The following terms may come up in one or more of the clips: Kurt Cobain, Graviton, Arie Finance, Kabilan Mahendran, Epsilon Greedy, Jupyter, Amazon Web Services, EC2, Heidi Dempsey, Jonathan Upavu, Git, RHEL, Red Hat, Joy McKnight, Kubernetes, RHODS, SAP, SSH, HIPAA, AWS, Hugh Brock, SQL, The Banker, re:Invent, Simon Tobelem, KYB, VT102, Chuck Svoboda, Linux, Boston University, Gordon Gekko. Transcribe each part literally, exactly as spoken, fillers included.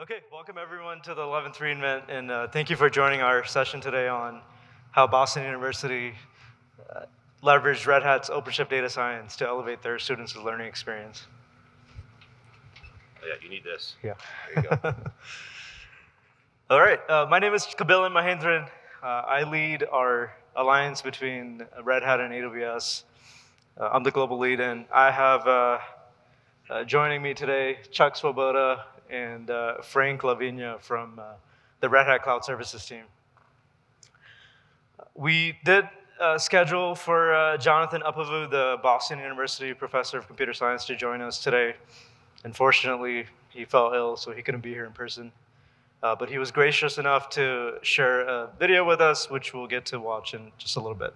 Okay, welcome everyone to the eleventh re:Invent, and uh, thank you for joining our session today on how Boston University uh, leveraged Red Hat's OpenShift data science to elevate their students' learning experience. Oh, yeah, you need this. Yeah. There you go. All right, uh, my name is Kabilan Mahendran. Uh, I lead our alliance between Red Hat and A W S. Uh, I'm the global lead, and I have uh, uh, joining me today Chuck Svoboda and uh, Frank Lavinia from uh, the Red Hat Cloud Services team. We did uh, schedule for uh, Jonathan Upavu, the Boston University professor of computer science, to join us today. Unfortunately, he fell ill, so he couldn't be here in person. Uh, but he was gracious enough to share a video with us, which we'll get to watch in just a little bit.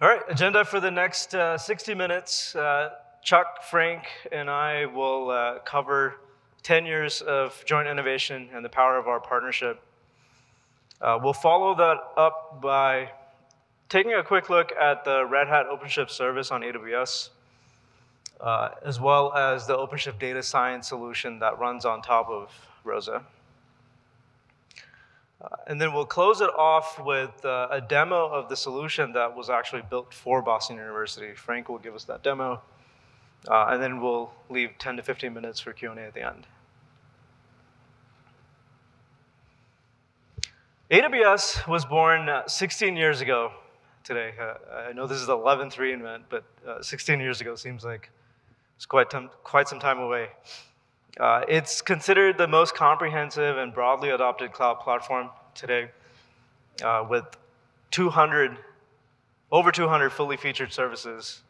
All right, agenda for the next uh, sixty minutes. Uh, Chuck, Frank, and I will uh, cover ten years of joint innovation and the power of our partnership. Uh, we'll follow that up by taking a quick look at the Red Hat OpenShift service on A W S, uh, as well as the OpenShift data science solution that runs on top of ROSA. Uh, and then we'll close it off with uh, a demo of the solution that was actually built for Boston University. Frank will give us that demo. Uh, and then we'll leave ten to fifteen minutes for Q and A at the end. A W S was born uh, sixteen years ago today. Uh, I know this is the eleventh re:Invent, but uh, sixteen years ago seems like it's quite, quite some time away. Uh, it's considered the most comprehensive and broadly adopted cloud platform today, uh, with two hundred, over two hundred fully featured services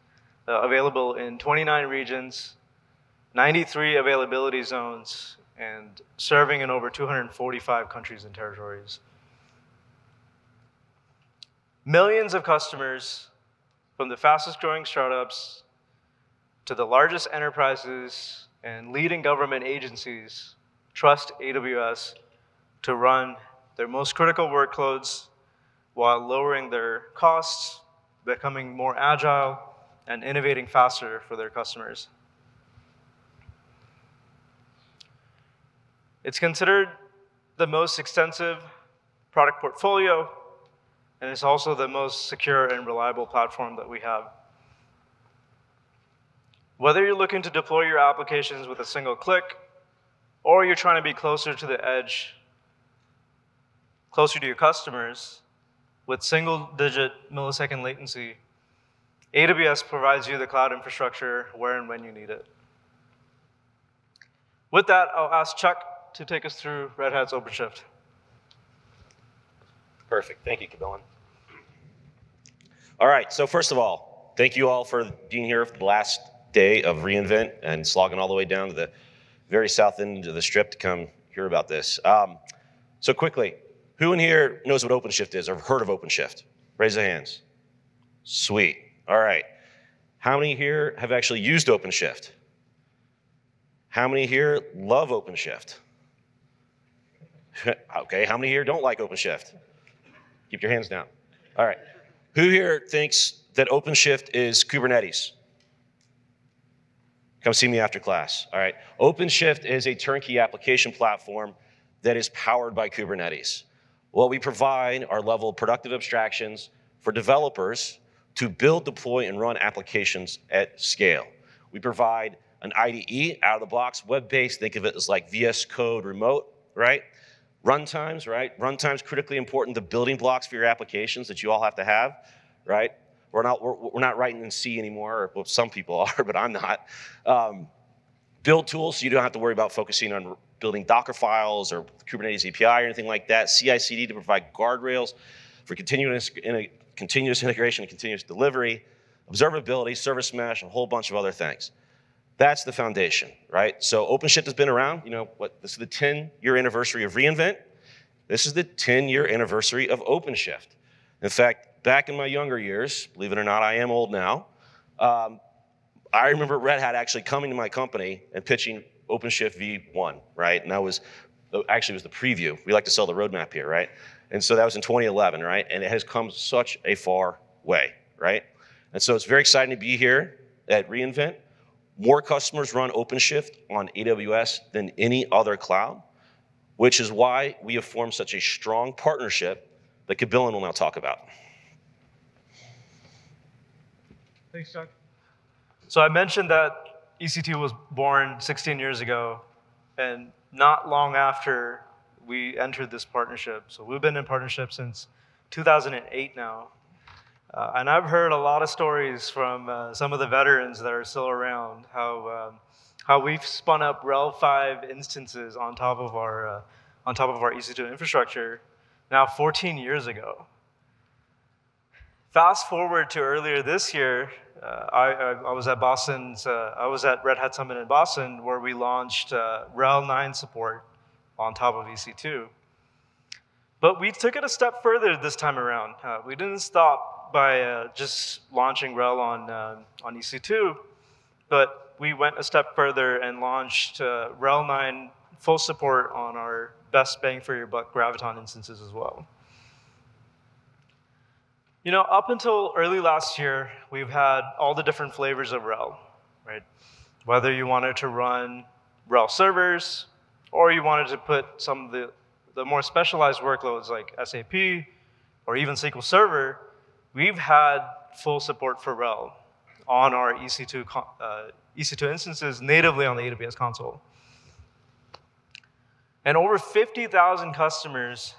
uh, available in twenty-nine regions, ninety-three availability zones, and serving in over two hundred forty-five countries and territories. Millions of customers, from the fastest growing startups to the largest enterprises and leading government agencies, trust A W S to run their most critical workloads while lowering their costs, becoming more agile, and innovating faster for their customers. It's considered the most extensive product portfolio, and it's also the most secure and reliable platform that we have. Whether you're looking to deploy your applications with a single click, or you're trying to be closer to the edge, closer to your customers, with single-digit millisecond latency, A W S provides you the cloud infrastructure where and when you need it. With that, I'll ask Chuck to take us through Red Hat's OpenShift. Perfect. Thank you, Kabilan. All right. So first of all, thank you all for being here for the last day of re:Invent and slogging all the way down to the very south end of the Strip to come hear about this. Um, so quickly, who in here knows what OpenShift is or heard of OpenShift? Raise the hands. Sweet. All right. How many here have actually used OpenShift? How many here love OpenShift? Okay. How many here don't like OpenShift? Keep your hands down. All right. Who here thinks that OpenShift is Kubernetes? Come see me after class. All right. OpenShift is a turnkey application platform that is powered by Kubernetes. What we provide are level of productive abstractions for developers to build, deploy, and run applications at scale. We provide an I D E, out of the box, web-based. Think of it as like V S Code remote, right? Runtimes, right? Runtimes critically important, the building blocks for your applications that you all have to have, right? We're not, we're, we're not writing in C anymore, or well, some people are, but I'm not. Um, build tools, so you don't have to worry about focusing on building Docker files or Kubernetes A P I or anything like that. C I C D to provide guardrails for continuous, in a, continuous integration and continuous delivery, observability, service mesh, and a whole bunch of other things. That's the foundation, right? So OpenShift has been around. You know what? This is the ten-year anniversary of re:Invent. This is the ten-year anniversary of OpenShift. In fact, back in my younger years, believe it or not, I am old now. Um, I remember Red Hat actually coming to my company and pitching OpenShift v one, right? And that was actually it was the preview. We like to sell the roadmap here, right? And so that was in twenty eleven, right? And it has come such a far way, right? And so it's very exciting to be here at re:Invent. More customers run OpenShift on A W S than any other cloud, which is why we have formed such a strong partnership that Kabilan will now talk about. Thanks, Chuck. So I mentioned that E C two was born sixteen years ago, and not long after we entered this partnership. So we've been in partnership since two thousand eight now. Uh, and I've heard a lot of stories from uh, some of the veterans that are still around, how, um, how we've spun up RHEL five instances on top of our, uh, on top of our E C two infrastructure now fourteen years ago. Fast forward to earlier this year, uh, I, I, I was at Boston's, uh, I was at Red Hat Summit in Boston, where we launched uh, RHEL nine support on top of E C two. But we took it a step further this time around. Uh, we didn't stop by uh, just launching RHEL on, uh, on E C two, but we went a step further and launched uh, RHEL nine full support on our best bang for your buck Graviton instances as well. You know, up until early last year, we've had all the different flavors of RHEL, right? Whether you wanted to run RHEL servers, or you wanted to put some of the, the more specialized workloads like S A P, or even S Q L Server, we've had full support for RHEL on our E C two, uh, E C two instances natively on the A W S console. And over fifty thousand customers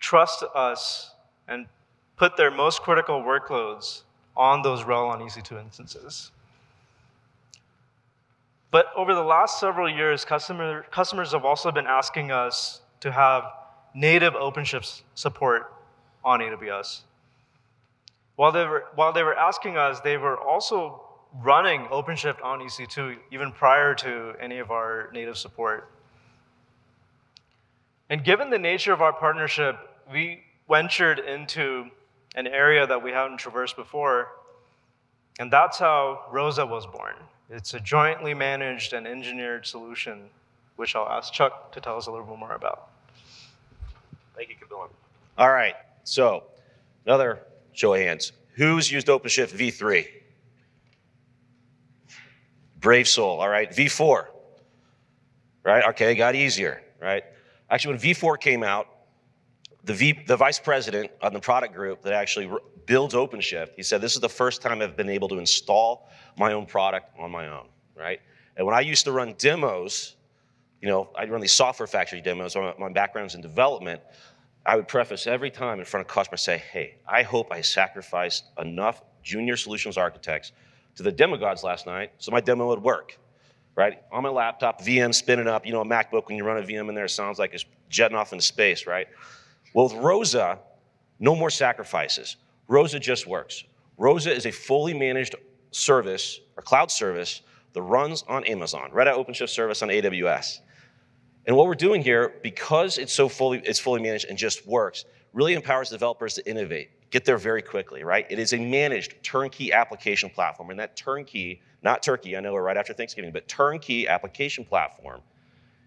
trust us and put their most critical workloads on those RHEL on E C two instances. But over the last several years, customer, customers have also been asking us to have native OpenShift support on A W S. While they were, while they were asking us, they were also running OpenShift on E C two even prior to any of our native support. And given the nature of our partnership, we ventured into an area that we hadn't traversed before, and that's how ROSA was born. It's a jointly managed and engineered solution, which I'll ask Chuck to tell us a little bit more about. Thank you, Kabilan. All right, so another show of hands. Who's used OpenShift V three? Brave soul, all right. V four, right? Okay, got easier, right? Actually, when V four came out, the, v, the vice president on the product group that actually builds OpenShift, he said, this is the first time I've been able to install my own product on my own, right? And when I used to run demos, you know, I'd run these software factory demos, my, my background's in development, I would preface every time in front of customers, say, hey, I hope I sacrificed enough junior solutions architects to the demigods last night so my demo would work, right? On my laptop, V M spinning up, you know, a MacBook, when you run a V M in there, it sounds like it's jetting off into space, right? Well, with ROSA, no more sacrifices. ROSA just works. ROSA is a fully managed service, or cloud service, that runs on Amazon, Red Hat OpenShift service on A W S. And what we're doing here, because it's so fully, it's fully managed and just works, really empowers developers to innovate, get there very quickly, right? It is a managed turnkey application platform, and that turnkey, not turkey, I know we're right after Thanksgiving, but turnkey application platform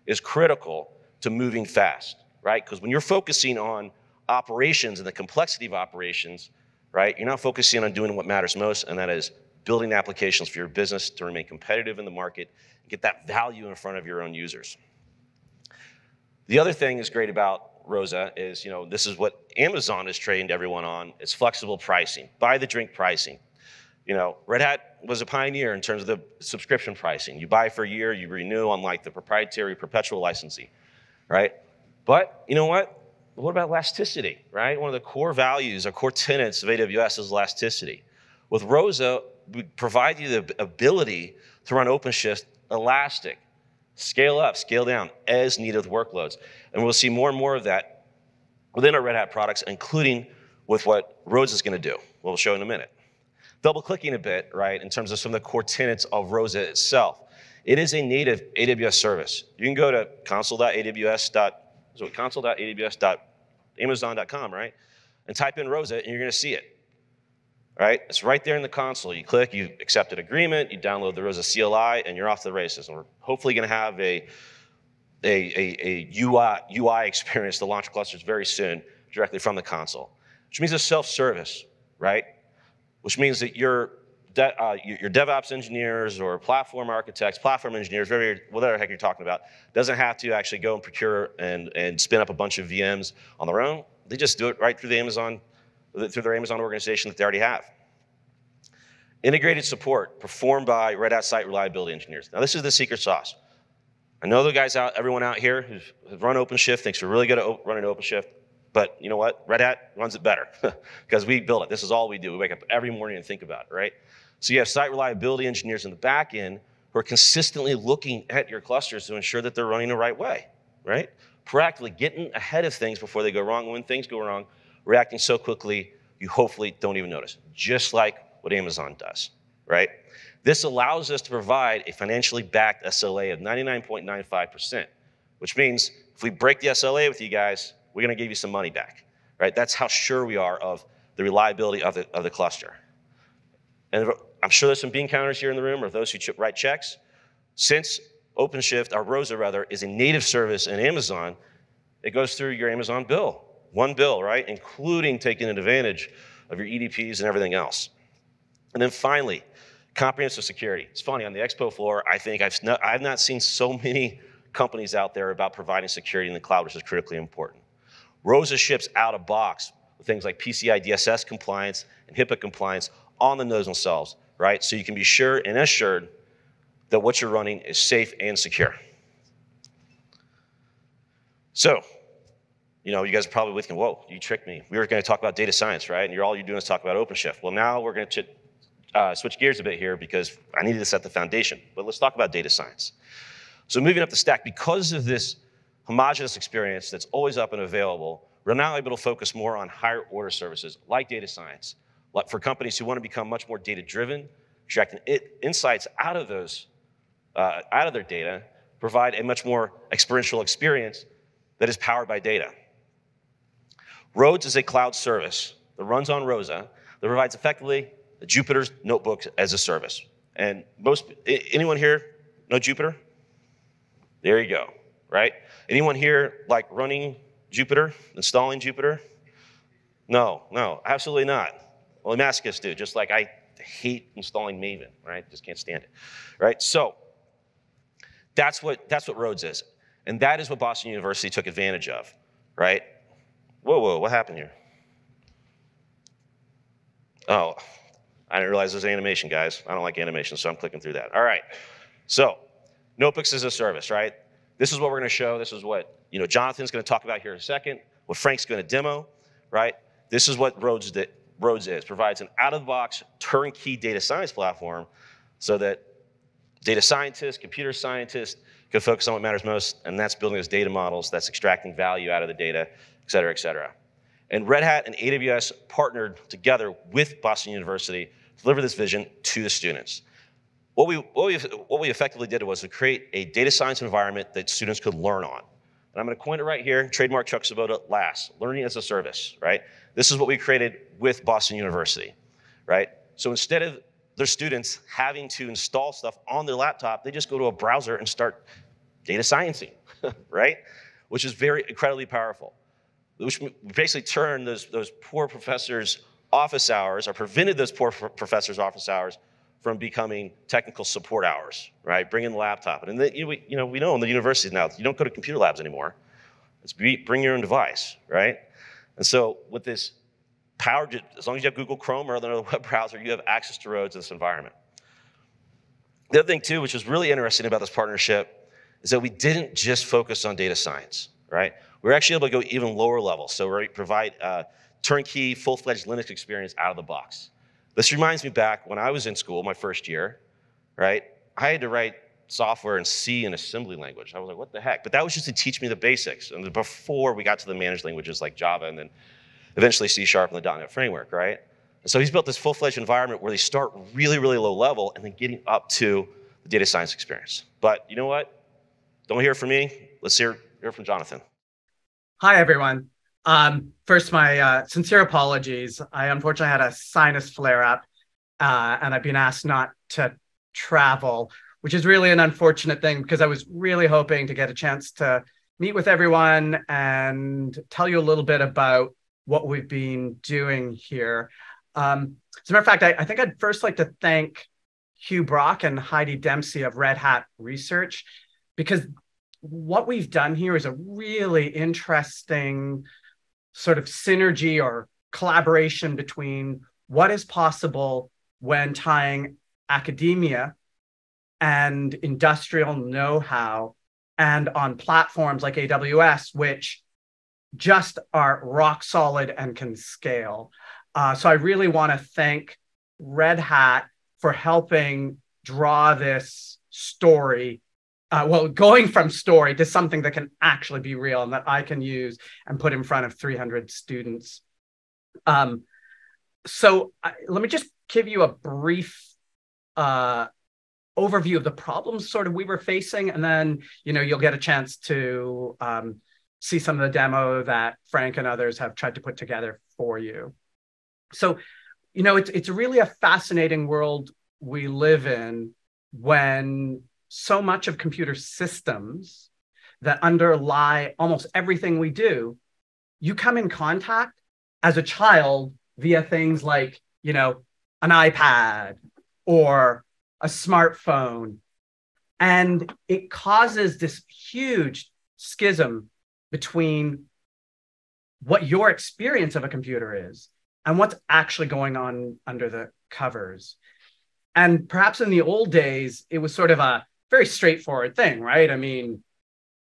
is critical to moving fast, right? Because when you're focusing on operations and the complexity of operations, right, you're not focusing on doing what matters most, and that is building applications for your business to remain competitive in the market and get that value in front of your own users. The other thing that's great about ROSA is, you know, this is what Amazon has trained everyone on. It's flexible pricing, buy the drink pricing. You know, Red Hat was a pioneer in terms of the subscription pricing. You buy for a year, you renew, unlike the proprietary perpetual licensing, right? But you know what? What about elasticity, right? One of the core values or core tenets of A W S is elasticity. With ROSA, we provide you the ability to run OpenShift elastic. Scale up, scale down, as needed workloads. And we'll see more and more of that within our Red Hat products, including with what RHODS is gonna do. We'll show in a minute. Double-clicking a bit, right, in terms of some of the core tenets of ROSA itself. It is a native A W S service. You can go to console dot A W S dot amazon dot com, right, and type in ROSA, and you're gonna see it. Right? It's right there in the console. You click, you accept an agreement, you download the ROSA C L I, and you're off to the races. And we're hopefully going to have a, a, a, a U I, U I experience to launch clusters very soon directly from the console, which means it's self-service, right? Which means that your de uh, your DevOps engineers or platform architects, platform engineers, whatever, you're, whatever the heck you're talking about, doesn't have to actually go and procure and, and spin up a bunch of V Ms on their own. They just do it right through the Amazon, through their Amazon organization that they already have. Integrated support performed by Red Hat Site Reliability Engineers. Now, this is the secret sauce. I know the guys out, everyone out here who's run OpenShift thinks we're really good at running OpenShift, but you know what? Red Hat runs it better because we build it. This is all we do. We wake up every morning and think about it, right? So you have site reliability engineers in the back end who are consistently looking at your clusters to ensure that they're running the right way, right? Practically getting ahead of things before they go wrong. When things go wrong, reacting so quickly, you hopefully don't even notice, just like what Amazon does, right? This allows us to provide a financially backed S L A of ninety-nine point nine five percent, which means if we break the S L A with you guys, we're gonna give you some money back, right? That's how sure we are of the reliability of the, of the cluster. And I'm sure there's some bean counters here in the room or those who write checks. Since OpenShift, or ROSA rather, is a native service in Amazon, it goes through your Amazon bill, one bill, right? Including taking advantage of your E D Ps and everything else. And then finally, comprehensive security. It's funny, on the expo floor, I think I've not, I've not seen so many companies out there about providing security in the cloud, which is critically important. ROSA ships out of box with things like P C I D S S compliance and HIPAA compliance on the nose themselves, right? So you can be sure and assured that what you're running is safe and secure. So, you know, you guys are probably with me, whoa, you tricked me. We were gonna talk about data science, right? And you're, all you're doing is talk about OpenShift. Well, now we're gonna Uh, switch gears a bit here because I needed to set the foundation, but let's talk about data science. So moving up the stack, because of this homogeneous experience that's always up and available, we're now able to focus more on higher order services like data science, like for companies who want to become much more data-driven, extracting it, insights out of those, uh, out of their data, provide a much more experiential experience that is powered by data. RHODS is a cloud service that runs on ROSA that provides effectively Jupyter's notebook as a service. And most, anyone here know Jupyter? There you go, right? Anyone here like running Jupyter, installing Jupyter? No, no, absolutely not. Well, masochists do, just like I hate installing Maven, right? Just can't stand it, right? So that's what, that's what RHODS is. And that is what Boston University took advantage of, right? Whoa, whoa, what happened here? Oh. I didn't realize there's animation, guys. I don't like animation, so I'm clicking through that. All right, so notebooks as a service, right? This is what we're gonna show. This is what, you know, Jonathan's gonna talk about here in a second, what Frank's gonna demo, right? This is what RHODS, did, RHODS is, provides an out-of-the-box turnkey data science platform so that data scientists, computer scientists can focus on what matters most, and that's building those data models, that's extracting value out of the data, et cetera, et cetera. And Red Hat and A W S partnered together with Boston University to deliver this vision to the students. What we, what we, what we effectively did was to create a data science environment that students could learn on. And I'm gonna coin it right here, trademark Chuck Svoboda, LAS, learning as a service, right? This is what we created with Boston University, right? So instead of their students having to install stuff on their laptop, they just go to a browser and start data sciencing, right? Which is very incredibly powerful. Which basically turned those, those poor professors' office hours, or prevented those poor professors' office hours from becoming technical support hours, right? Bring in the laptop. And then, you, you know, we know in the universities now, you don't go to computer labs anymore. It's be, bring your own device, right? And so with this power, as long as you have Google Chrome or another web browser, you have access to RHODS in this environment. The other thing too, which was really interesting about this partnership, is that we didn't just focus on data science, right? We're actually able to go even lower level. So we provide a turnkey, full-fledged Linux experience out of the box. This reminds me back when I was in school, my first year, right? I had to write software in C and assembly language. I was like, what the heck? But that was just to teach me the basics. And before we got to the managed languages like Java and then eventually C Sharp and the dot net framework, right? And so he's built this full-fledged environment where they start really, really low level and then getting up to the data science experience. But you know what? Don't hear from me. Let's hear, hear from Jonathan. Hi, everyone. Um, first, my uh, sincere apologies. I unfortunately had a sinus flare-up, uh, and I've been asked not to travel, which is really an unfortunate thing because I was really hoping to get a chance to meet with everyone and tell you a little bit about what we've been doing here. Um, as a matter of fact, I, I think I'd first like to thank Hugh Brock and Heidi Dempsey of Red Hat Research, because what we've done here is a really interesting sort of synergy or collaboration between what is possible when tying academia and industrial know-how, and on platforms like A W S, which just are rock solid and can scale. Uh, so I really want to thank Red Hat for helping draw this story, uh, well, going from story to something that can actually be real and that I can use and put in front of three hundred students. Um, so I, let me just give you a brief uh, overview of the problems sort of we were facing, and then you know you'll get a chance to um, see some of the demo that Frank and others have tried to put together for you. So, you know, it's it's really a fascinating world we live in when so much of computer systems that underlie almost everything we do, you come in contact as a child via things like, you know, an iPad or a smartphone, and it causes this huge schism between what your experience of a computer is and what's actually going on under the covers. And perhaps in the old days, it was sort of a very straightforward thing, right? I mean,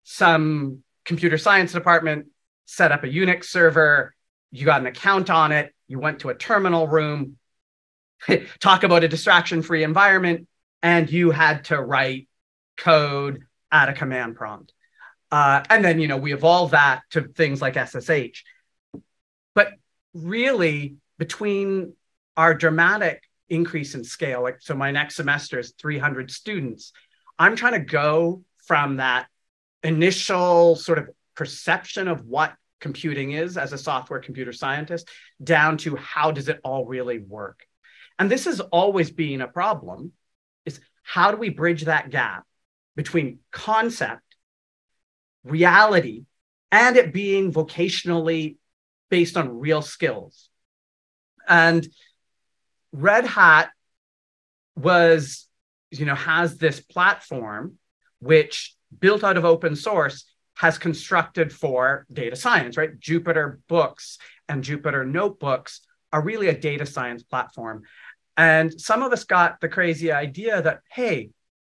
some computer science department set up a Unix server, you got an account on it, you went to a terminal room, talk about a distraction-free environment, and you had to write code at a command prompt. Uh, and then, you know, we evolved that to things like S S H. But really, between our dramatic increase in scale, like, so my next semester is three hundred students, I'm trying to go from that initial sort of perception of what computing is as a software computer scientist down to how does it all really work? And this has always been a problem, is how do we bridge that gap between concept, reality, and it being vocationally based on real skills? And Red Hat was, you know, has this platform which, built out of open source, has constructed for data science, right? Jupyter Books and Jupyter Notebooks are really a data science platform. And some of us got the crazy idea that, hey,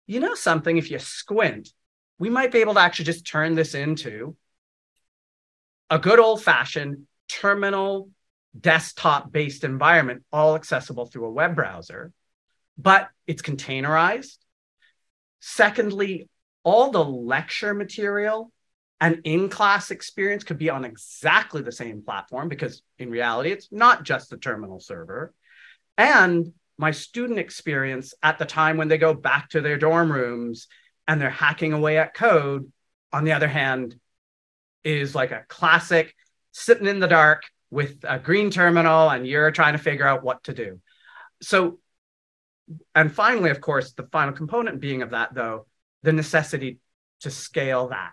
you know something, if you squint, we might be able to actually just turn this into a good old-fashioned terminal desktop-based environment, all accessible through a web browser, but it's containerized. Secondly, all the lecture material and in-class experience could be on exactly the same platform, because in reality, it's not just the terminal server. And my student experience at the time when they go back to their dorm rooms and they're hacking away at code, on the other hand, is like a classic sitting in the dark with a green terminal and you're trying to figure out what to do. So, and finally, of course, the final component being of that, though, the necessity to scale that.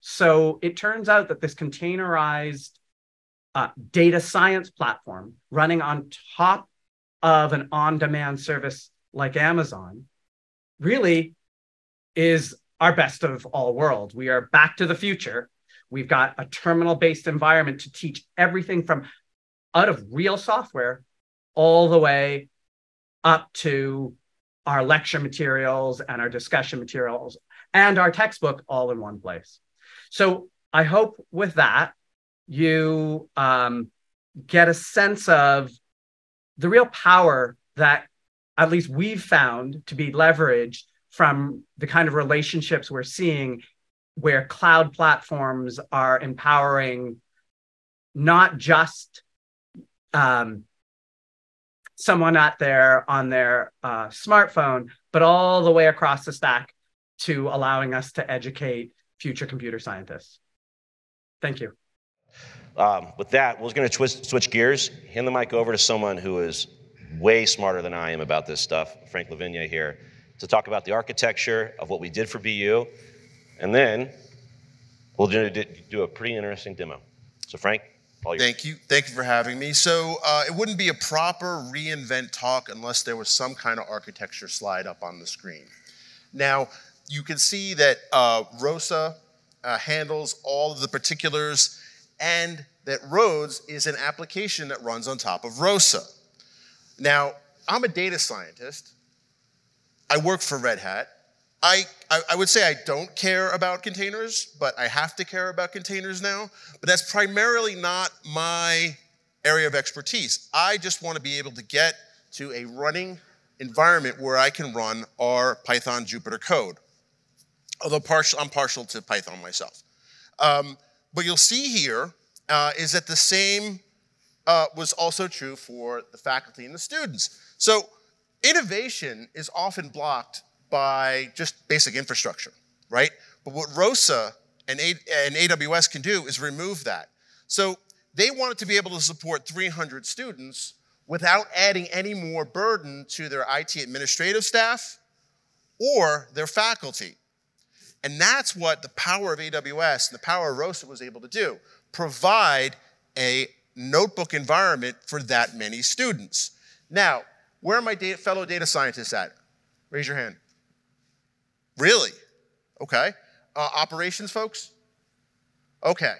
So it turns out that this containerized uh, data science platform running on top of an on-demand service like Amazon really is our best of all worlds. We are back to the future. We've got a terminal-based environment to teach everything from out of real software all the way up to our lecture materials and our discussion materials and our textbook all in one place. So I hope with that, you um, get a sense of the real power that at least we've found to be leveraged from the kind of relationships we're seeing where cloud platforms are empowering not just um, someone out there on their uh, smartphone, but all the way across the stack to allowing us to educate future computer scientists. Thank you. Um, with that, we're going to switch gears, hand the mic over to someone who is way smarter than I am about this stuff, Frank Lavinia here, to talk about the architecture of what we did for B U, and then we'll do, do a pretty interesting demo. So Frank, all yours. Thank you. Thank you for having me. So uh, it wouldn't be a proper re:Invent talk unless there was some kind of architecture slide up on the screen. Now, you can see that uh, ROSA uh, handles all of the particulars and that RHODS is an application that runs on top of ROSA. Now, I'm a data scientist. I work for Red Hat. I, I, I would say I don't care about containers, but I have to care about containers now. But that's primarily not my area of expertise. I just want to be able to get to a running environment where I can run our Python Jupyter code. Although partial, I'm partial to Python myself. Um, what you'll see here uh, is that the same uh, was also true for the faculty and the students. So innovation is often blocked by just basic infrastructure, right? But what ROSA and, and A W S can do is remove that. So they wanted to be able to support three hundred students without adding any more burden to their I T administrative staff or their faculty. And that's what the power of A W S and the power of ROSA was able to do, provide a notebook environment for that many students. Now, where are my data, fellow data scientists at? Raise your hand. Really? Okay. Uh, operations folks? Okay.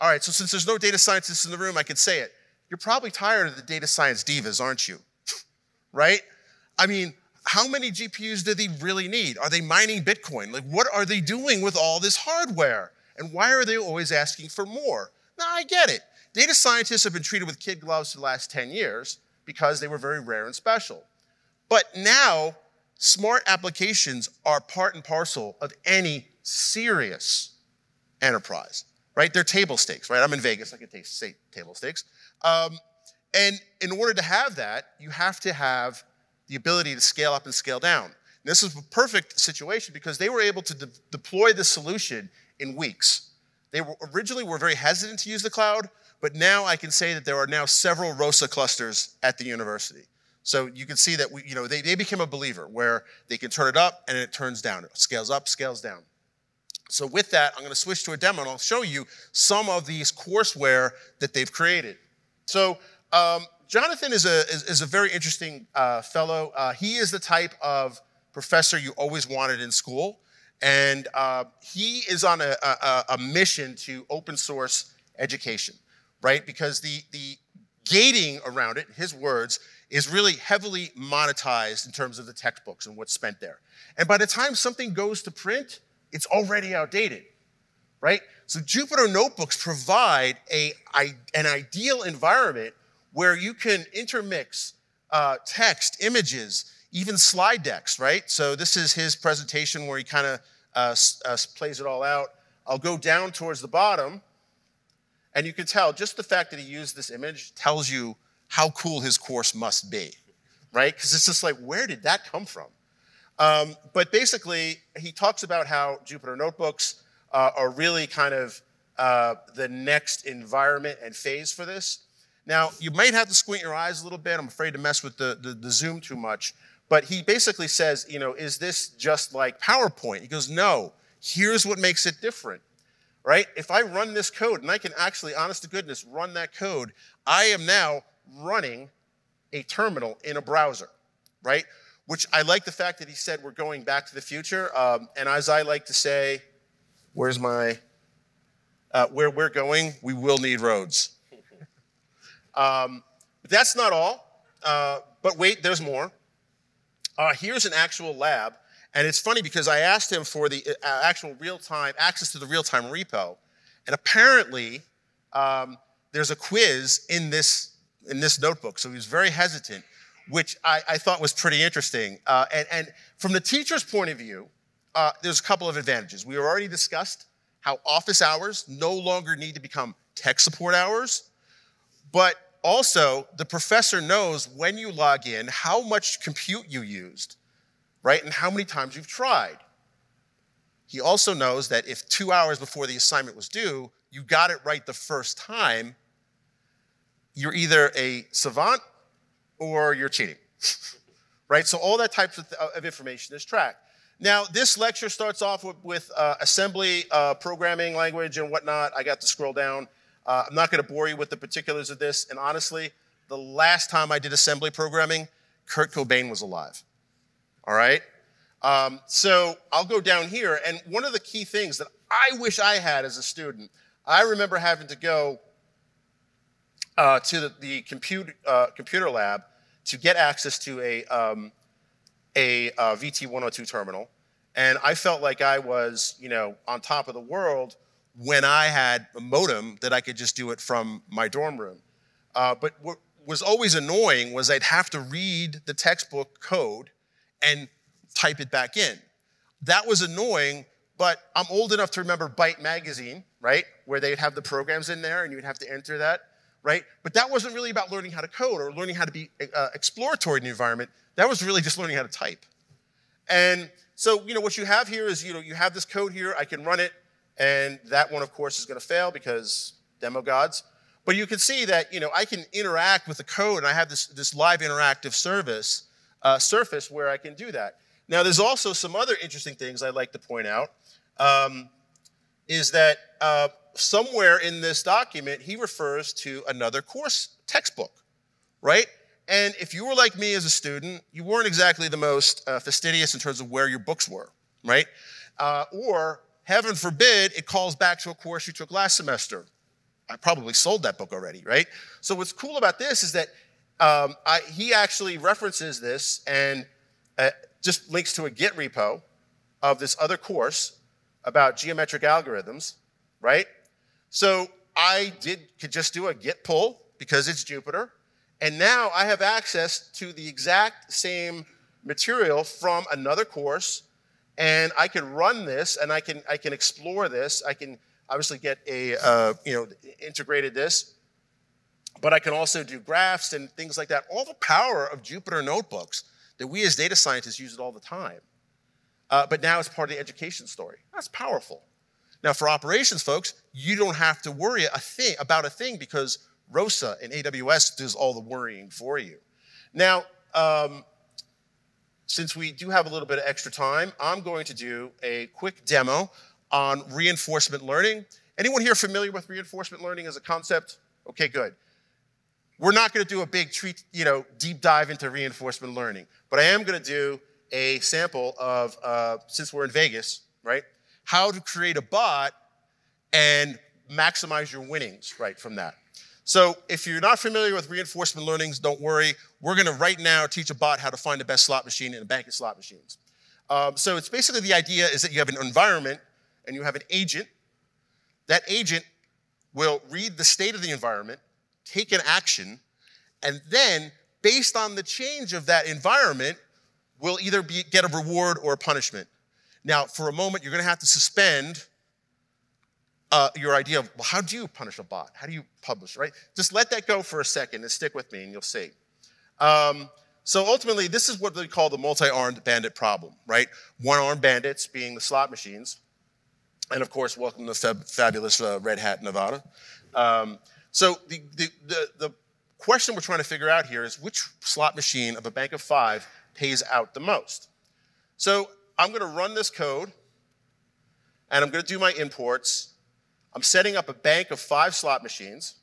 All right, so since there's no data scientists in the room, I can say it. You're probably tired of the data science divas, aren't you? Right? I mean, how many G P Us do they really need? Are they mining Bitcoin? Like, what are they doing with all this hardware? And why are they always asking for more? Now, I get it. Data scientists have been treated with kid gloves for the last ten years because they were very rare and special. But now, smart applications are part and parcel of any serious enterprise, right? They're table stakes, right? I'm in Vegas, I can taste say table stakes. Um, and in order to have that, you have to have the ability to scale up and scale down. And this is a perfect situation because they were able to de deploy the solution in weeks. They were, originally were very hesitant to use the cloud, but now I can say that there are now several ROSA clusters at the university. So you can see that we, you know, they, they became a believer where they can turn it up and it turns down. It scales up, scales down. So with that, I'm going to switch to a demo and I'll show you some of these courseware that they've created. So um, Jonathan is a, is, is a very interesting uh, fellow. Uh, he is the type of professor you always wanted in school. And uh, he is on a, a, a mission to open source education, right? Because the, the gating around it, his words, is really heavily monetized in terms of the textbooks and what's spent there. And by the time something goes to print, it's already outdated, right? So Jupyter Notebooks provide a, an ideal environment where you can intermix uh, text, images, even slide decks, right? So this is his presentation where he kind of uh, uh, plays it all out. I'll go down towards the bottom, and you can tell just the fact that he used this image tells you how cool his course must be, right? Because it's just like, where did that come from? Um, but basically, he talks about how Jupyter Notebooks uh, are really kind of uh, the next environment and phase for this. Now, you might have to squint your eyes a little bit. I'm afraid to mess with the, the, the zoom too much. But he basically says, you know, is this just like PowerPoint? He goes, no, here's what makes it different. Right? If I run this code, and I can actually, honest to goodness, run that code, I am now running a terminal in a browser, right? Which I like the fact that he said we're going back to the future. Um, and as I like to say, where's my, uh, where we're going, we will need roads. um, but that's not all, uh, but wait, there's more. Uh, here's an actual lab. And it's funny because I asked him for the uh, actual real-time, access to the real-time repo. And apparently, um, there's a quiz in this in this notebook, so he was very hesitant, which I, I thought was pretty interesting. Uh, and, and from the teacher's point of view, uh, there's a couple of advantages. We already discussed how office hours no longer need to become tech support hours, but also the professor knows when you log in how much compute you used, right, and how many times you've tried. He also knows that if two hours before the assignment was due, you got it right the first time, you're either a savant or you're cheating, right? So all that type of, of information is tracked. Now, this lecture starts off with, with uh, assembly, uh, programming language and whatnot. I got to scroll down. Uh, I'm not going to bore you with the particulars of this. And honestly, the last time I did assembly programming, Kurt Cobain was alive. All right? Um, so I'll go down here. And one of the key things that I wish I had as a student, I remember having to go uh, to the, the compute, uh, computer lab to get access to a, um, a uh, V T one oh two terminal. And I felt like I was, you know, on top of the world when I had a modem that I could just do it from my dorm room. Uh, but what was always annoying was I'd have to read the textbook code and type it back in. That was annoying, but I'm old enough to remember Byte magazine, right, where they'd have the programs in there and you'd have to enter that, right? But that wasn't really about learning how to code or learning how to be uh, exploratory in the environment. That was really just learning how to type. And so, you know, what you have here is, you know, you have this code here, I can run it, and that one, of course, is going to fail because demo gods. But you can see that, you know, I can interact with the code, and I have this, this live interactive service uh, surface where I can do that. Now, there's also some other interesting things I'd like to point out, um, is that uh, somewhere in this document, he refers to another course textbook, right? And if you were like me as a student, you weren't exactly the most uh, fastidious in terms of where your books were, right? Uh, or, heaven forbid, it calls back to a course you took last semester. I probably sold that book already, right? So what's cool about this is that um, I, he actually references this and uh, just links to a Git repo of this other course about geometric algorithms, right? So I did could just do a Git pull because it's Jupyter. And now I have access to the exact same material from another course, and I can run this, and I can I can explore this. I can obviously get a uh, you know integrated this, but I can also do graphs and things like that. All the power of Jupyter notebooks that we as data scientists use it all the time, uh, but now it's part of the education story. That's powerful. Now for operations folks, you don't have to worry a thing about a thing because ROSA and A W S does all the worrying for you. Now, um, since we do have a little bit of extra time, I'm going to do a quick demo on reinforcement learning. Anyone here familiar with reinforcement learning as a concept? Okay, good. We're not going to do a big treat, you know, deep dive into reinforcement learning, but I am going to do a sample of, uh, since we're in Vegas, right, how to create a bot and maximize your winnings, right, from that. So if you're not familiar with reinforcement learning, don't worry. We're going to right now teach a bot how to find the best slot machine in a bank of slot machines. Um, so it's basically the idea is that you have an environment and you have an agent. That agent will read the state of the environment, take an action, and then based on the change of that environment, will either be, get a reward or a punishment. Now, for a moment, you're going to have to suspend Uh, your idea of, well, how do you punish a bot? How do you publish, right? Just let that go for a second and stick with me and you'll see. Um, so ultimately, this is what they call the multi-armed bandit problem, right? One-armed bandits being the slot machines. And of course, welcome to fab fabulous uh, Red Hat, Nevada. Um, so the, the, the, the question we're trying to figure out here is which slot machine of a bank of five pays out the most? So I'm gonna run this code and I'm gonna do my imports. I'm setting up a bank of five slot machines,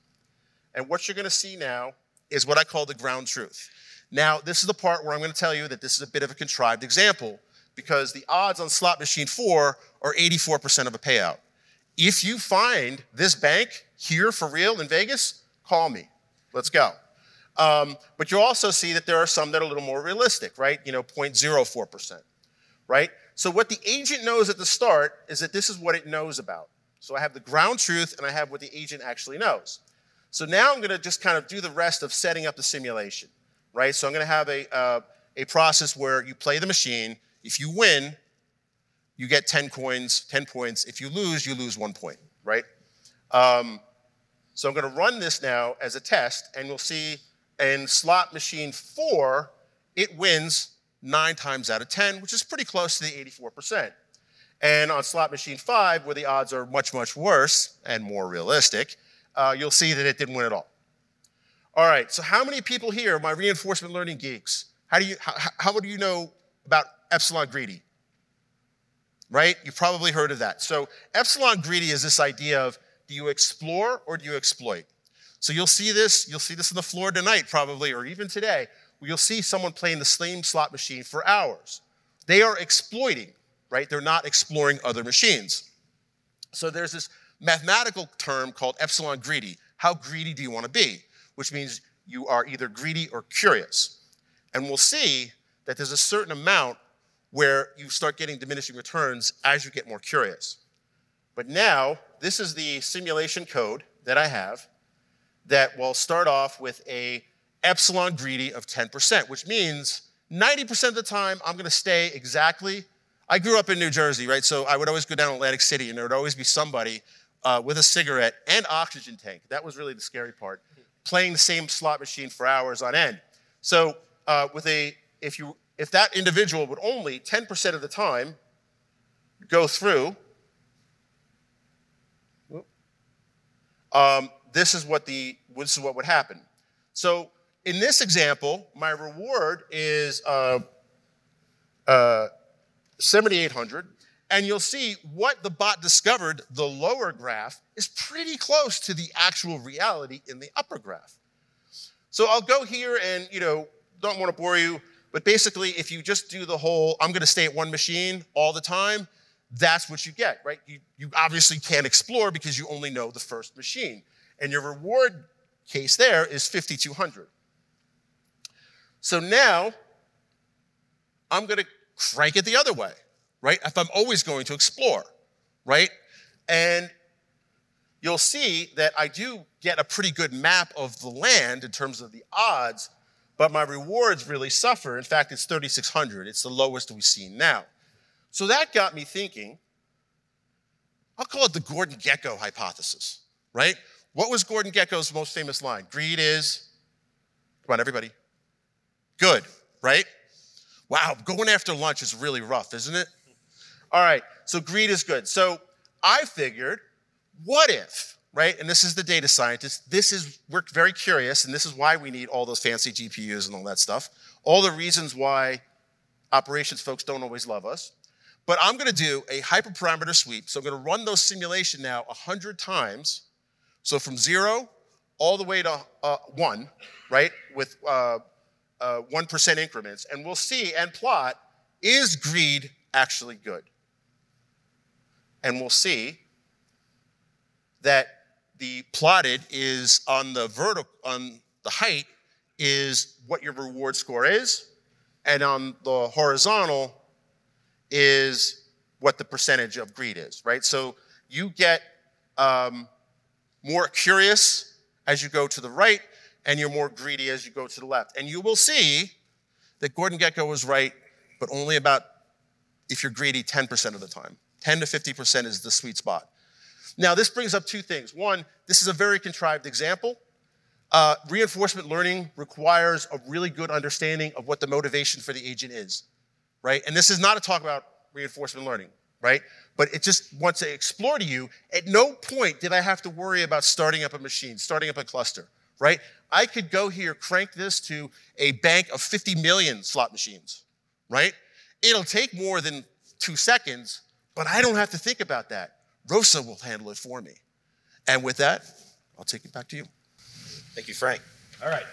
and what you're going to see now is what I call the ground truth. Now, this is the part where I'm going to tell you that this is a bit of a contrived example, because the odds on slot machine four are eighty-four percent of a payout. If you find this bank here for real in Vegas, call me. Let's go. Um, but you'll also see that there are some that are a little more realistic, right? You know, zero point zero four percent, right? So what the agent knows at the start is that this is what it knows about. So I have the ground truth, and I have what the agent actually knows. So now I'm going to just kind of do the rest of setting up the simulation, right? So I'm going to have a, uh, a process where you play the machine. If you win, you get ten coins, ten points. If you lose, you lose one point, right? Um, so I'm going to run this now as a test, and you'll see in slot machine four, it wins nine times out of ten, which is pretty close to the eighty-four percent. And on slot machine five, where the odds are much, much worse and more realistic, uh, you'll see that it didn't win at all. All right, so how many people here are my reinforcement learning geeks? How do you, how, how do you know about Epsilon Greedy? Right? You've probably heard of that. So Epsilon Greedy is this idea of do you explore or do you exploit? So you'll see this, you'll see this on the floor tonight probably, or even today, where you'll see someone playing the same slot machine for hours. They are exploiting, right? They're not exploring other machines. So there's this mathematical term called Epsilon Greedy. How greedy do you want to be? Which means you are either greedy or curious. And we'll see that there's a certain amount where you start getting diminishing returns as you get more curious. But now, this is the simulation code that I have that will start off with a Epsilon Greedy of ten percent, which means ninety percent of the time, I'm gonna stay exactly. I grew up in New Jersey, right? So I would always go down to Atlantic City and there would always be somebody uh, with a cigarette and oxygen tank. That was really the scary part, playing the same slot machine for hours on end. So uh, with a, if you, if that individual would only ten percent of the time go through, um, this is what the, this is what would happen. So in this example, my reward is uh, uh, seventy-eight hundred, and you'll see what the bot discovered, the lower graph, is pretty close to the actual reality in the upper graph. So I'll go here and, you know, don't want to bore you, but basically if you just do the whole, I'm going to stay at one machine all the time, that's what you get, right? You, you obviously can't explore because you only know the first machine. And your reward case there is fifty-two hundred. So now I'm going to crank it the other way, right? If I'm always going to explore, right? And you'll see that I do get a pretty good map of the land in terms of the odds, but my rewards really suffer. In fact, it's thirty-six hundred. It's the lowest we've seen now. So that got me thinking, I'll call it the Gordon Gekko hypothesis, right? What was Gordon Gekko's most famous line? Greed is, come on everybody, good, right? Wow, going after lunch is really rough, isn't it? All right, so greed is good. So I figured, what if, right? And this is the data scientist. This is, we're very curious, and this is why we need all those fancy G P Us and all that stuff. All the reasons why operations folks don't always love us. But I'm gonna do a hyperparameter sweep. So I'm gonna run those simulation now one hundred times. So from zero all the way to uh, one, right? With uh, uh, one percent increments. And we'll see and plot, is greed actually good? And we'll see that the plotted is on the vertical, on the height is what your reward score is. And on the horizontal is what the percentage of greed is, right? So you get um, more curious as you go to the right, and you're more greedy as you go to the left. And you will see that Gordon Gekko was right, but only about, if you're greedy, ten percent of the time. ten to fifty percent is the sweet spot. Now, this brings up two things. One, this is a very contrived example. Uh, reinforcement learning requires a really good understanding of what the motivation for the agent is, right? And this is not a talk about reinforcement learning, right? But it just wants to explore to you. At no point did I have to worry about starting up a machine, starting up a cluster, right? I could go here, crank this to a bank of fifty million slot machines, right? It'll take more than two seconds, but I don't have to think about that. ROSA will handle it for me. And with that, I'll take it back to you. Thank you, Frank. All right.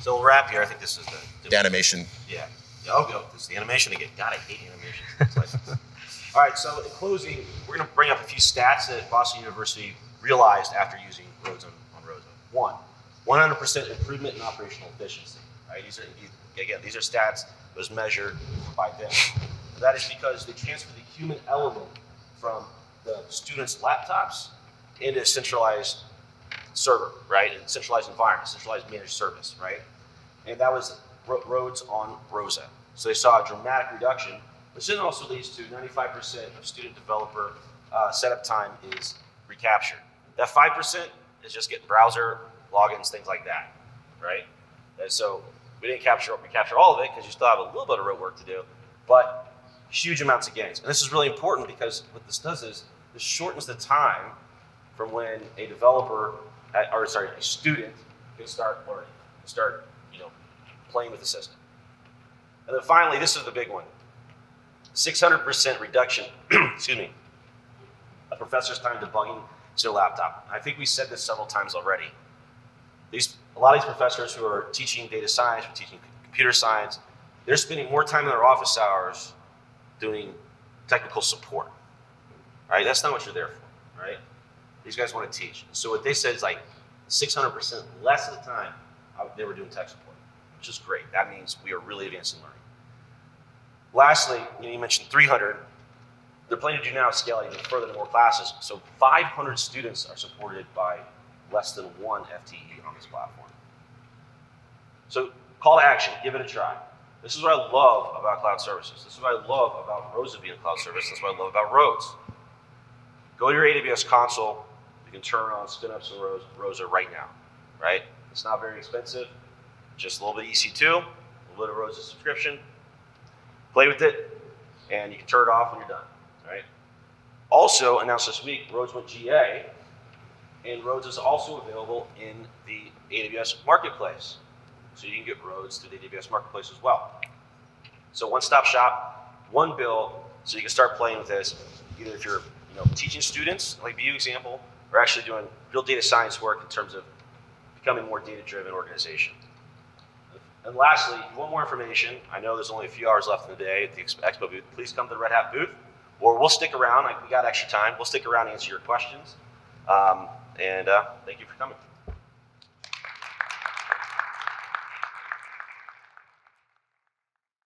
So we'll wrap here. I think this is the, the, the animation. Yeah. yeah. Oh, no, this is the animation again. God, I hate animation. All right, so in closing, we're going to bring up a few stats that Boston University realized after using RHODS on, on ROSA. One, one hundred percent improvement in operational efficiency. Right? These are, again, these are stats that was measured by them. That is because they transfer the human element from the students' laptops into a centralized server, right? And centralized environment, centralized managed service, right? And that was RHODS on ROSA. So they saw a dramatic reduction, which then also leads to ninety-five percent of student developer uh, setup time is recaptured. That five percent is just getting browser logins, things like that, right? And so we didn't capture, we capture all of it because you still have a little bit of rote work to do, but huge amounts of gains. And this is really important because what this does is this shortens the time from when a developer, or sorry, a student can start learning, can start, you know, playing with the system. And then finally, this is the big one, six hundred percent reduction, excuse me, professor's time debugging to their laptop. I think we said this several times already. These, a lot of these professors who are teaching data science, who are teaching computer science, they're spending more time in their office hours doing technical support. Right? That's not what you're there for. Right? These guys want to teach. So what they said is like six hundred percent less of the time they were doing tech support, which is great. That means we are really advancing learning. Lastly, you know, you mentioned three hundred. They're planning to do now scale even further to more classes. So five hundred students are supported by less than one F T E on this platform. So call to action, give it a try. This is what I love about cloud services. This is what I love about ROSA being a cloud service. That's what I love about RHODS. Go to your A W S console. You can turn on, spin up some ROSA right now, right? It's not very expensive. Just a little bit of E C two, a little bit of ROSA subscription. Play with it, and you can turn it off when you're done, right? Also announced this week, RHODS went G A, and RHODS is also available in the A W S marketplace. So you can get RHODS through the A W S marketplace as well. So one-stop shop, one bill, so you can start playing with this, either if you're you know, teaching students, like B U example, or actually doing real data science work in terms of becoming more data-driven organization. And lastly, if you want more information, I know there's only a few hours left in the day at the Expo booth, please come to the Red Hat booth, or we'll stick around. We got extra time. We'll stick around and answer your questions. Um, and uh, thank you for coming.